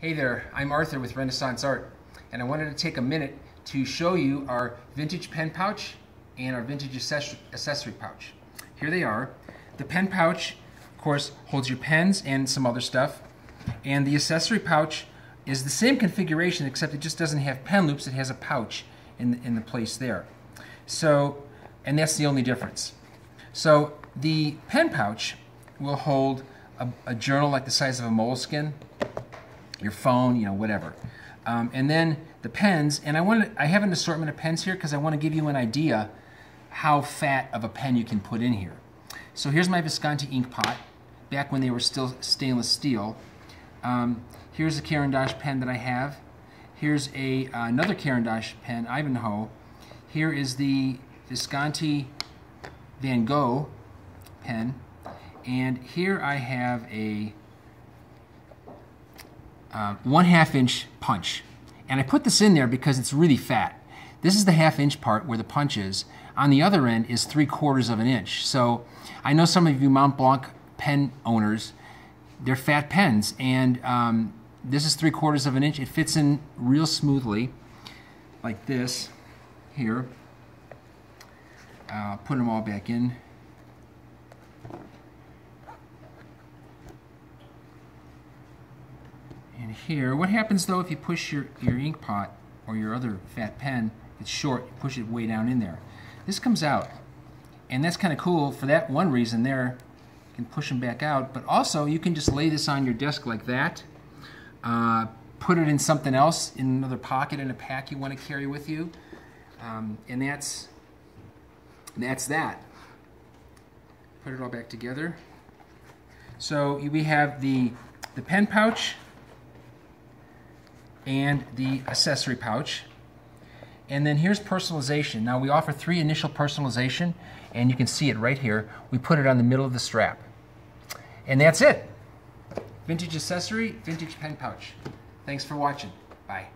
Hey there, I'm Arthur with Renaissance Art, and I wanted to take a minute to show you our vintage pen pouch and our vintage accessory pouch. Here they are. The pen pouch, of course, holds your pens and some other stuff, and the accessory pouch is the same configuration except it just doesn't have pen loops, it has a pouch in the place there. So, and that's the only difference. So the pen pouch will hold a journal like the size of a Moleskine, your phone, you know, whatever. And then the pens, and I have an assortment of pens here because I want to give you an idea how fat of a pen you can put in here. So here's my Visconti ink pot, back when they were still stainless steel. Here's a Caran d'Ache pen that I have. Here's another Caran d'Ache pen, Ivanhoe. Here is the Visconti Van Gogh pen. And here I have a 1/2 inch punch, and I put this in there because it's really fat. This is the 1/2 inch part where the punch is. On the other end is 3/4 of an inch. So I know some of you Mont Blanc pen owners, they're fat pens, and this is 3/4 of an inch. It fits in real smoothly like this here. I'll put them all back in. Here. What happens though if you push your ink pot or your other fat pen, it's short, you push it way down in there. This comes out, and that's kind of cool for that one reason there. You can push them back out, but also you can just lay this on your desk like that, put it in something else, in another pocket in a pack you want to carry with you, and that's that. Put it all back together. So we have the pen pouch, and the accessory pouch. And then here's personalization. Now we offer 3 initial personalization, and you can see it right here. We put it on the middle of the strap. And that's it. Vintage accessory, vintage pen pouch. Thanks for watching. Bye.